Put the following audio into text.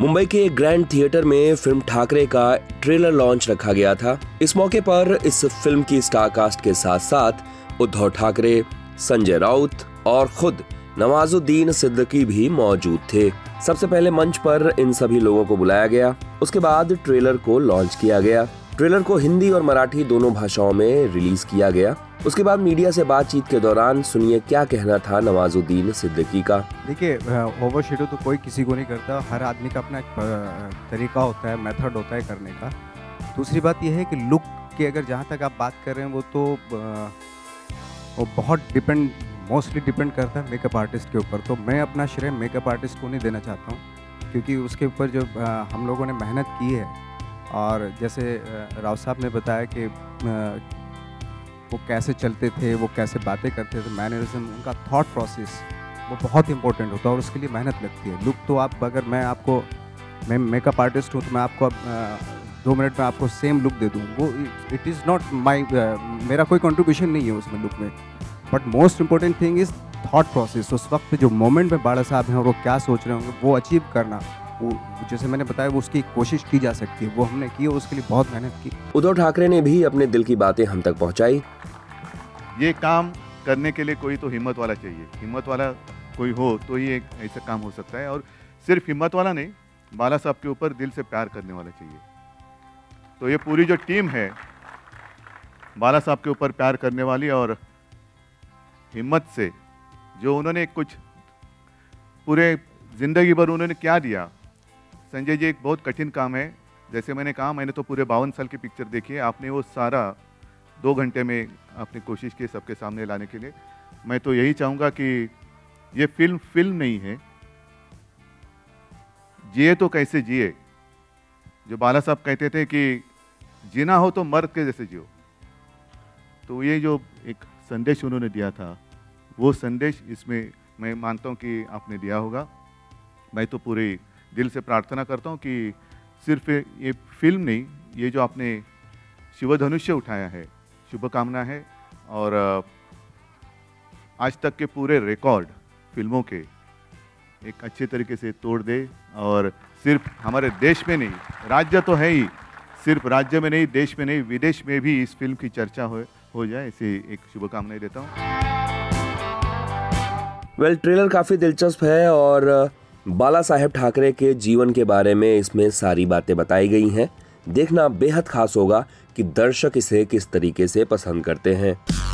मुंबई के एक grand theatre में फिल्म ठाकरे का ट्रेलर लॉन्च रखा गया था। इस मौके पर इस फिल्म की स्टार कास्ट के साथ साथ उद्धव ठाकरे, संजय राउत और खुद नवाजुद्दीन सिद्दीकी भी मौजूद थे। सबसे पहले मंच पर इन सभी लोगों को बुलाया गया, उसके बाद ट्रेलर को लॉन्च किया गया। ट्रेलर को हिंदी और मराठी दोनों भाषाओं में रिलीज किया गया। उसके बाद मीडिया से बातचीत के दौरान सुनिए क्या कहना था नवाजुद्दीन सिद्दीकी का। देखिए, ओवरशैडो तो कोई किसी को नहीं करता, हर आदमी का अपना एक तरीका होता है, मेथड होता है करने का। दूसरी बात यह है कि लुक की अगर जहाँ तक आप बात कर रहे हैं, वो तो वो बहुत मोस्टली डिपेंड करता है मेकअप आर्टिस्ट के ऊपर। तो मैं अपना श्रेय मेकअप आर्टिस्ट को नहीं देना चाहता हूँ, क्योंकि उसके ऊपर जो हम लोगों ने मेहनत की है, और जैसे राव साहब ने बताया कि वो कैसे चलते थे, वो कैसे बातें करते थे, मैनरिज्म, उनका थॉट प्रोसेस, वो बहुत इंपॉर्टेंट होता है और उसके लिए मेहनत लगती है। लुक तो आप अगर मैं मेकअप आर्टिस्ट हूँ तो मैं आपको 2 मिनट में आपको सेम लुक दे दूँ, वो इट इज़ नॉट माई, मेरा कोई कंट्रीब्यूशन नहीं है उसमें लुक में। But most important thing is thought process. उस वक्त जो मोमेंट में बाला साहब हैं और वो क्या सोच रहे होंगे, वो अचीव करना, वो जैसे मैंने बताया, वो उसकी कोशिश की जा सकती है, वो हमने की और उसके लिए बहुत मेहनत की। उद्धव ठाकरे ने भी अपने दिल की बातें हम तक पहुंचाई। ये काम करने के लिए कोई तो हिम्मत वाला चाहिए, हिम्मत वाला कोई हो तो ही एक ऐसा काम हो सकता है। और सिर्फ हिम्मत वाला नहीं, बाला साहब के ऊपर दिल से प्यार करने वाला चाहिए। तो ये पूरी जो टीम है बाला साहब के ऊपर प्यार करने वाली, और हिम्मत से जो उन्होंने कुछ पूरे ज़िंदगी भर उन्होंने क्या दिया। संजय जी, एक बहुत कठिन काम है, जैसे मैंने कहा मैंने तो पूरे 52 साल की पिक्चर देखी है, आपने वो सारा 2 घंटे में आपने कोशिश की सबके सामने लाने के लिए। मैं तो यही चाहूँगा कि ये फिल्म नहीं है, जिए तो कैसे जिए। जो बाला साहब कहते थे कि जीना हो तो मर्द के जैसे जियो, तो ये जो एक संदेश उन्होंने दिया था, वो संदेश इसमें मैं मानता हूँ कि आपने दिया होगा। मैं तो पूरे दिल से प्रार्थना करता हूँ कि सिर्फ ये फिल्म नहीं, ये जो आपने शिव धनुष्य उठाया है, शुभकामना है। और आज तक के पूरे रिकॉर्ड फिल्मों के एक अच्छे तरीके से तोड़ दे, और सिर्फ हमारे देश में नहीं, राज्य तो है ही, सिर्फ राज्य में नहीं, देश में नहीं, विदेश में भी इस फिल्म की चर्चा हो जाए, इसे एक शुभकामनाएं देता हूँ। ट्रेलर काफी दिलचस्प है और बाला साहेब ठाकरे के जीवन के बारे में इसमें सारी बातें बताई गई हैं। देखना बेहद खास होगा कि दर्शक इसे किस तरीके से पसंद करते हैं।